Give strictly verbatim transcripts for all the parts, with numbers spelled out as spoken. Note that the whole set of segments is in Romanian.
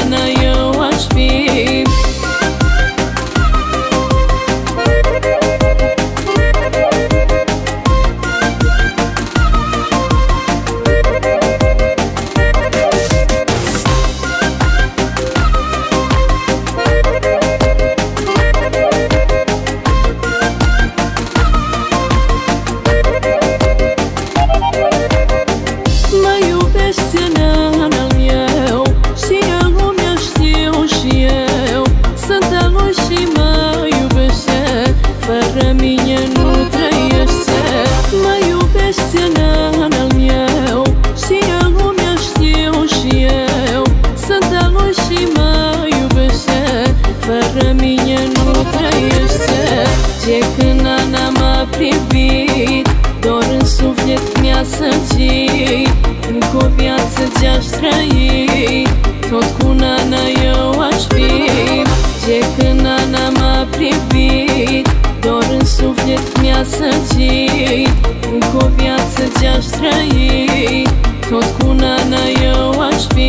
Diana eu aș fi. De când Ana m-a privit, doar în suflet mi-a săcit. Încă o viață ce-aș trăi, tot cu Ana eu aș fi. De când Ana m-a privit, doar în suflet mi-a săcit. Încă o viață ce-aș trăi, tot cu Ana eu aș fi.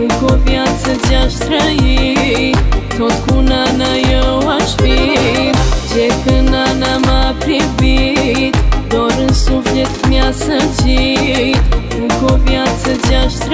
Încă o viață ce-aș trăi, tot cu Ana eu aș fi. De când Ana m-a privit, doar în suflet mi-a săcit. Încă o viață ce-aș trăi.